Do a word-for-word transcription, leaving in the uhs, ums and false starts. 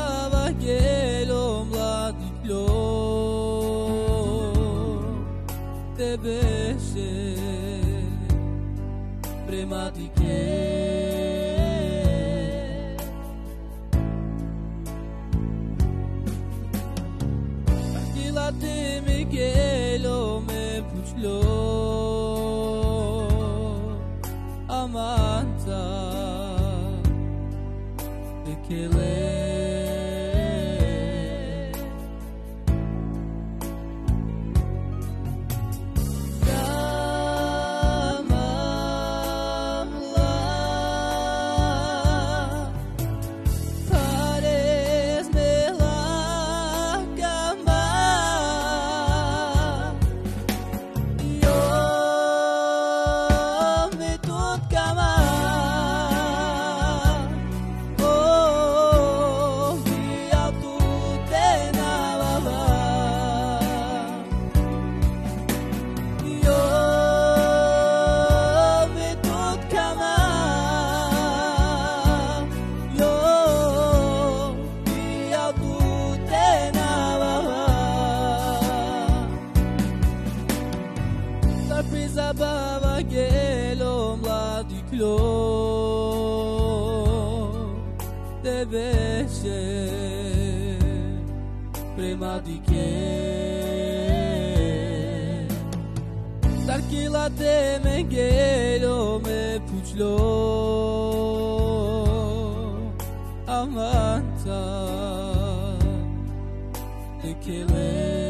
prava che l'om la diplo te besce prematiche perché la temi che l'om e puclo amanta Kele Gamamla Pares me la Gama Yo me tut Gama Baba gelom la diklo te beshe prema dike Tarkila teme gelom e puçlo amanta tekele